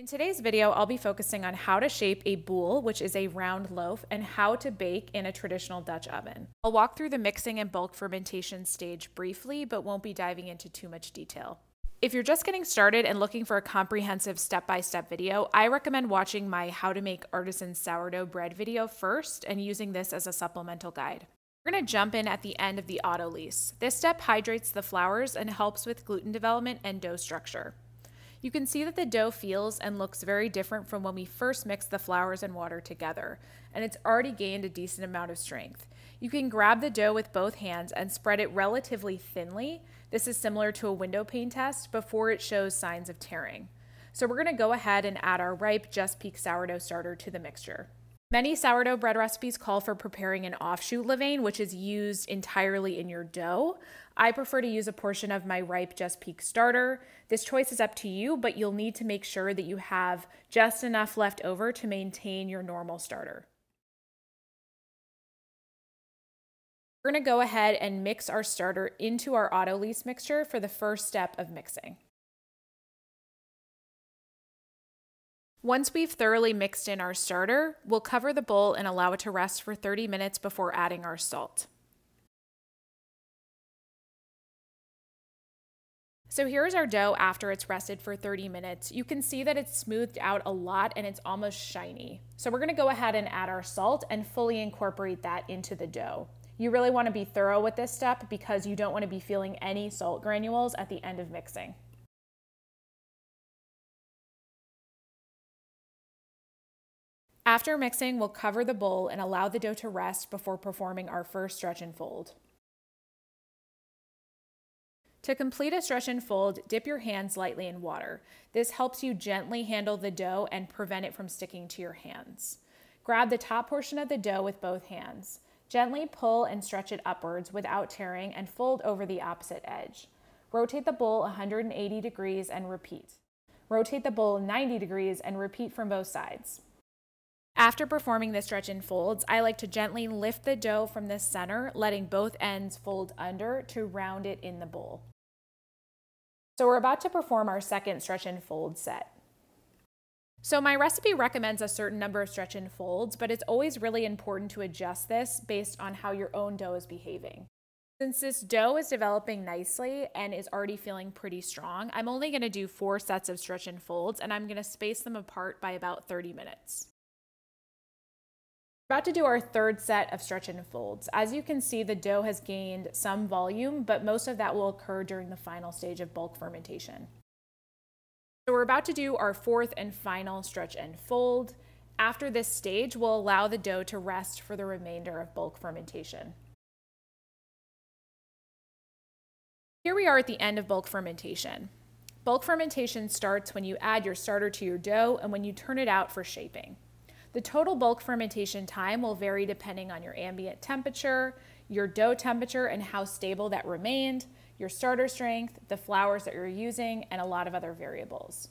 In today's video, I'll be focusing on how to shape a boule, which is a round loaf, and how to bake in a traditional Dutch oven. I'll walk through the mixing and bulk fermentation stage briefly, but won't be diving into too much detail. If you're just getting started and looking for a comprehensive step-by-step video, I recommend watching my How to Make Artisan Sourdough Bread video first and using this as a supplemental guide. We're going to jump in at the end of the autolyse. This step hydrates the flours and helps with gluten development and dough structure. You can see that the dough feels and looks very different from when we first mixed the flours and water together, and it's already gained a decent amount of strength. You can grab the dough with both hands and spread it relatively thinly. This is similar to a window pane test before it shows signs of tearing. So we're going to go ahead and add our ripe Just Peak sourdough starter to the mixture. Many sourdough bread recipes call for preparing an offshoot levain, which is used entirely in your dough. I prefer to use a portion of my ripe Just Peak starter. This choice is up to you, but you'll need to make sure that you have just enough left over to maintain your normal starter. We're going to go ahead and mix our starter into our autolyse mixture for the first step of mixing. Once we've thoroughly mixed in our starter, we'll cover the bowl and allow it to rest for 30 minutes before adding our salt. So here's our dough after it's rested for 30 minutes. You can see that it's smoothed out a lot and it's almost shiny. So we're going to go ahead and add our salt and fully incorporate that into the dough. You really want to be thorough with this step because you don't want to be feeling any salt granules at the end of mixing. After mixing, we'll cover the bowl and allow the dough to rest before performing our first stretch and fold. To complete a stretch and fold, dip your hands lightly in water. This helps you gently handle the dough and prevent it from sticking to your hands. Grab the top portion of the dough with both hands. Gently pull and stretch it upwards without tearing and fold over the opposite edge. Rotate the bowl 180 degrees and repeat. Rotate the bowl 90 degrees and repeat from both sides. After performing the stretch and folds, I like to gently lift the dough from the center, letting both ends fold under to round it in the bowl. So we're about to perform our second stretch and fold set. So my recipe recommends a certain number of stretch and folds, but it's always really important to adjust this based on how your own dough is behaving. Since this dough is developing nicely and is already feeling pretty strong, I'm only going to do 4 sets of stretch and folds, and I'm going to space them apart by about 30 minutes. We're about to do our third set of stretch and folds. As you can see, the dough has gained some volume, but most of that will occur during the final stage of bulk fermentation. So we're about to do our fourth and final stretch and fold. After this stage, we'll allow the dough to rest for the remainder of bulk fermentation. Here we are at the end of bulk fermentation. Bulk fermentation starts when you add your starter to your dough and when you turn it out for shaping. The total bulk fermentation time will vary depending on your ambient temperature, your dough temperature and how stable that remained, your starter strength, the flours that you're using, and a lot of other variables.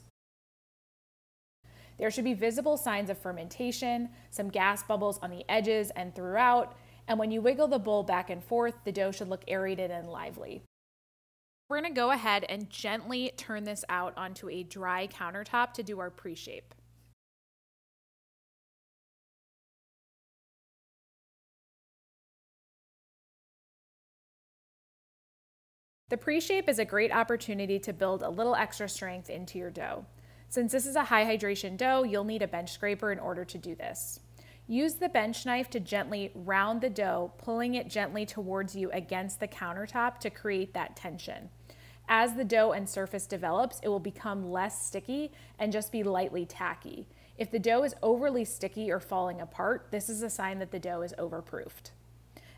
There should be visible signs of fermentation, some gas bubbles on the edges and throughout, and when you wiggle the bowl back and forth, the dough should look aerated and lively. We're going to go ahead and gently turn this out onto a dry countertop to do our pre-shape. The pre-shape is a great opportunity to build a little extra strength into your dough. Since this is a high hydration dough, you'll need a bench scraper in order to do this. Use the bench knife to gently round the dough, pulling it gently towards you against the countertop to create that tension. As the dough and surface develops, it will become less sticky and just be lightly tacky. If the dough is overly sticky or falling apart, this is a sign that the dough is overproofed.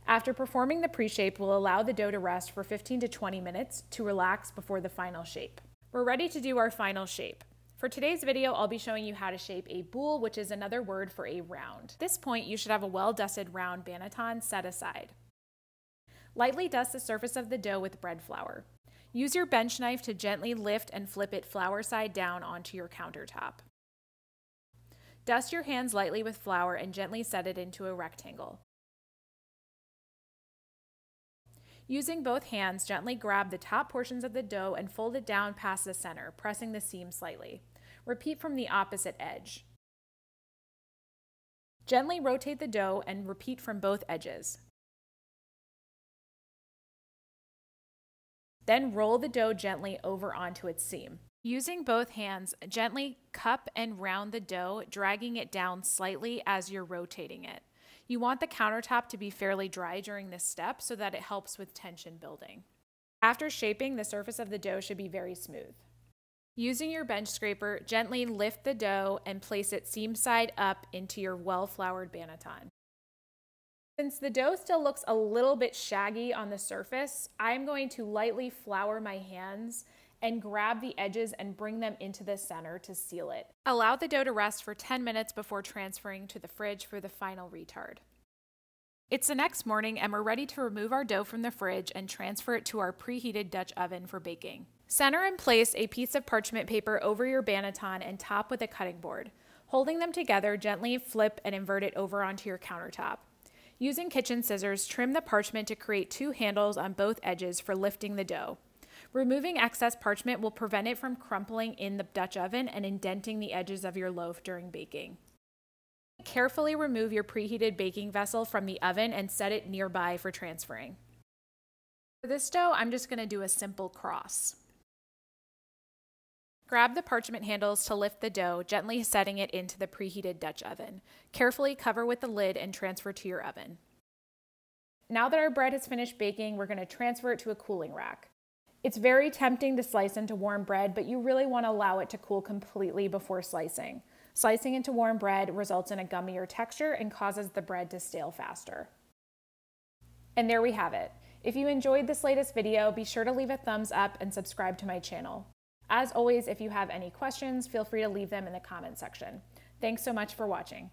After performing the pre-shape, we'll allow the dough to rest for 15 to 20 minutes to relax before the final shape. We're ready to do our final shape. For today's video, I'll be showing you how to shape a boule, which is another word for a round. At this point, you should have a well-dusted round banneton set aside. Lightly dust the surface of the dough with bread flour. Use your bench knife to gently lift and flip it flour side down onto your countertop. Dust your hands lightly with flour and gently set it into a rectangle. Using both hands, gently grab the top portions of the dough and fold it down past the center, pressing the seam slightly. Repeat from the opposite edge. Gently rotate the dough and repeat from both edges. Then roll the dough gently over onto its seam. Using both hands, gently cup and round the dough, dragging it down slightly as you're rotating it. You want the countertop to be fairly dry during this step so that it helps with tension building. After shaping, the surface of the dough should be very smooth. Using your bench scraper, gently lift the dough and place it seam side up into your well-floured banneton. Since the dough still looks a little bit shaggy on the surface, I'm going to lightly flour my hands and grab the edges and bring them into the center to seal it. Allow the dough to rest for 10 minutes before transferring to the fridge for the final retard. It's the next morning and we're ready to remove our dough from the fridge and transfer it to our preheated Dutch oven for baking. Center and place a piece of parchment paper over your banneton and top with a cutting board. Holding them together, gently flip and invert it over onto your countertop. Using kitchen scissors, trim the parchment to create two handles on both edges for lifting the dough. Removing excess parchment will prevent it from crumpling in the Dutch oven and indenting the edges of your loaf during baking. Carefully remove your preheated baking vessel from the oven and set it nearby for transferring. For this dough, I'm just going to do a simple cross. Grab the parchment handles to lift the dough, gently setting it into the preheated Dutch oven. Carefully cover with the lid and transfer to your oven. Now that our bread has finished baking, we're going to transfer it to a cooling rack. It's very tempting to slice into warm bread, but you really want to allow it to cool completely before slicing. Slicing into warm bread results in a gummier texture and causes the bread to stale faster. And there we have it. If you enjoyed this latest video, be sure to leave a thumbs up and subscribe to my channel. As always, if you have any questions, feel free to leave them in the comment section. Thanks so much for watching.